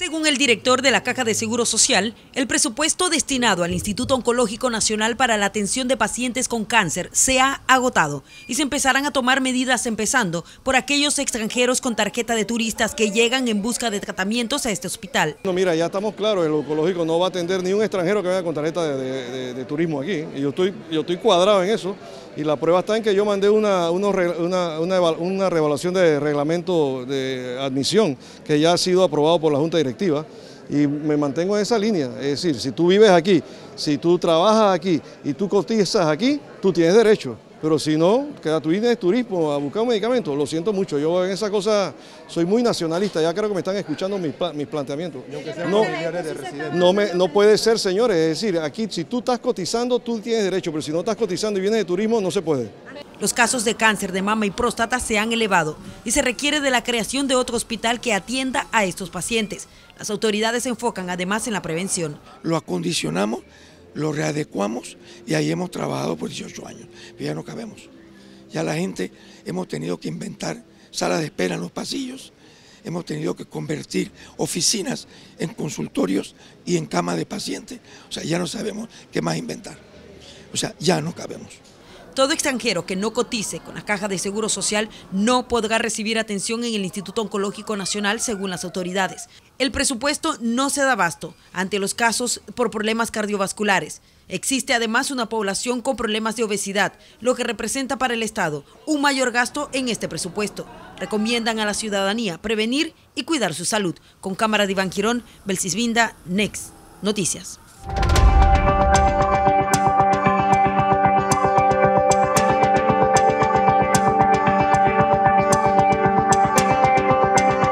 Según el director de la Caja de Seguro Social, el presupuesto destinado al Instituto Oncológico Nacional para la atención de pacientes con cáncer se ha agotado y se empezarán a tomar medidas empezando por aquellos extranjeros con tarjeta de turistas que llegan en busca de tratamientos a este hospital. No, mira, ya estamos claros, el oncológico no va a atender ni un extranjero que venga con tarjeta de turismo aquí. Y yo estoy cuadrado en eso y la prueba está en que yo mandé una reevaluación de reglamento de admisión que ya ha sido aprobado por la Junta Directiva. Y me mantengo en esa línea, es decir, si tú vives aquí, si tú trabajas aquí y tú cotizas aquí, tú tienes derecho, pero si no, queda tu línea de turismo a buscar un medicamento, lo siento mucho, yo en esa cosa soy muy nacionalista, ya creo que me están escuchando mis planteamientos. No puede ser, señores, es decir, aquí si tú estás cotizando, tú tienes derecho, pero si no estás cotizando y vienes de turismo, no se puede. Los casos de cáncer de mama y próstata se han elevado y se requiere de la creación de otro hospital que atienda a estos pacientes. Las autoridades se enfocan además en la prevención. Lo acondicionamos, lo readecuamos y ahí hemos trabajado por 18 años. Pero ya no cabemos. Ya la gente, hemos tenido que inventar salas de espera en los pasillos, hemos tenido que convertir oficinas en consultorios y en camas de pacientes. O sea, ya no sabemos qué más inventar. O sea, ya no cabemos. Todo extranjero que no cotice con la Caja de Seguro Social no podrá recibir atención en el Instituto Oncológico Nacional, según las autoridades. El presupuesto no se da abasto ante los casos por problemas cardiovasculares. Existe además una población con problemas de obesidad, lo que representa para el Estado un mayor gasto en este presupuesto. Recomiendan a la ciudadanía prevenir y cuidar su salud. Con cámara de Iván Girón, Belcisvinda, Nex Noticias.